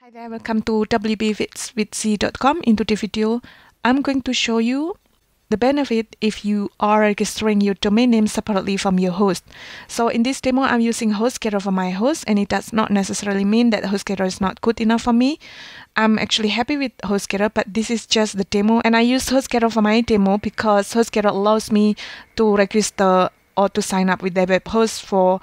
Hi there, welcome to wbfitswithzi.com. In today's video, I'm going to show you the benefit if you are registering your domain name separately from your host. So in this demo, I'm using HostGator for my host, and it does not necessarily mean that HostGator is not good enough for me. I'm actually happy with HostGator, but this is just the demo, and I use HostGator for my demo because HostGator allows me to register or to sign up with their web host for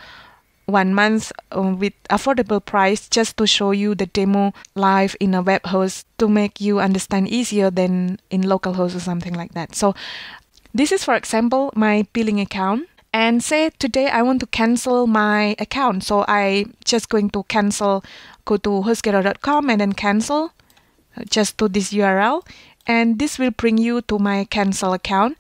1 month with affordable price, just to show you the demo live in a web host to make you understand easier than in local host or something like that. So this is, for example, my billing account, and say today I want to cancel my account. So I just going to cancel, go to hostgator.com and then cancel, just to this URL, and this will bring you to my cancel account.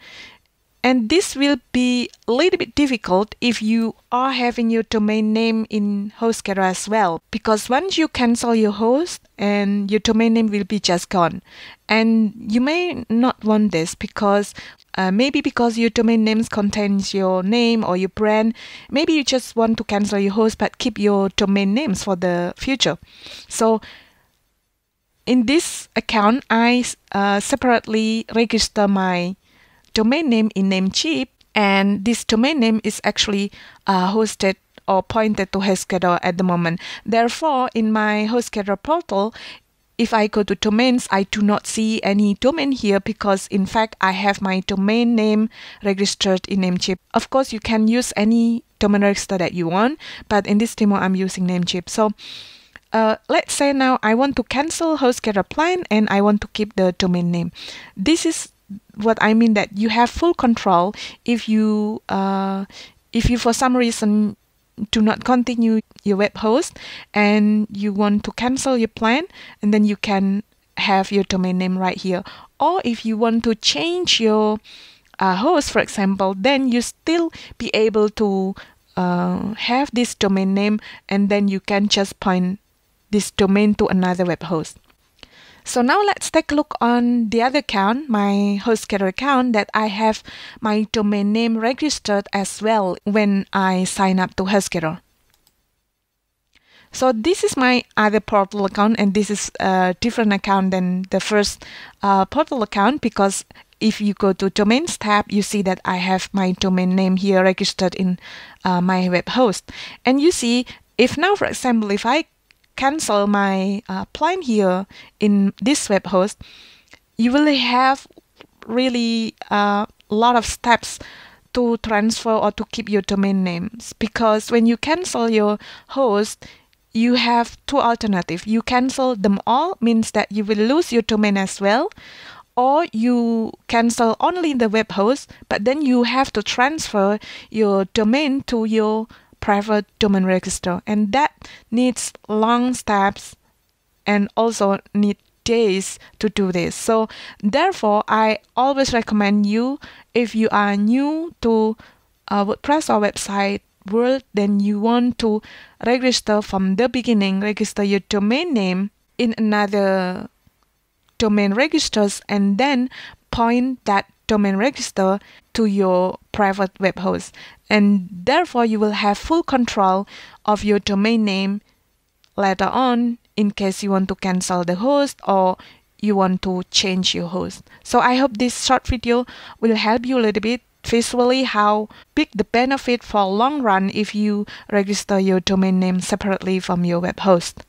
And this will be a little bit difficult if you are having your domain name in HostGator as well, because once you cancel your host, and your domain name will be just gone. And you may not want this because maybe because your domain names contains your name or your brand, maybe you just want to cancel your host but keep your domain names for the future. So in this account, I separately register my domain name in Namecheap, and this domain name is actually hosted or pointed to HostGator at the moment. Therefore, in my HostGator portal, if I go to domains, I do not see any domain here because, in fact, I have my domain name registered in Namecheap. Of course, you can use any domain register that you want, but in this demo, I'm using Namecheap. So let's say now I want to cancel HostGator plan and I want to keep the domain name. This is what I mean, that you have full control. If you for some reason do not continue your web host and you want to cancel your plan, and then you can have your domain name right here. Or if you want to change your host, for example, then you still be able to have this domain name, and then you can just point this domain to another web host. So now let's take a look on the other account, my HostGator account, that I have my domain name registered as well when I sign up to HostGator. So this is my other portal account, and this is a different account than the first portal account, because if you go to domains tab, you see that I have my domain name here registered in my web host. And you see, if now, for example, if I cancel my plan here in this web host, you will have really a lot of steps to transfer or to keep your domain names, because when you cancel your host, you have two alternatives. You cancel them all, means that you will lose your domain as well, or you cancel only the web host, but then you have to transfer your domain to your private domain register, and that needs long steps and also need days to do this. So therefore, I always recommend you, if you are new to WordPress or website world, then you want to register from the beginning, register your domain name in another domain registers, and then point that domain register to your private web host, and therefore you will have full control of your domain name later on in case you want to cancel the host or you want to change your host. So I hope this short video will help you a little bit visually how big the benefit for long run if you register your domain name separately from your web host.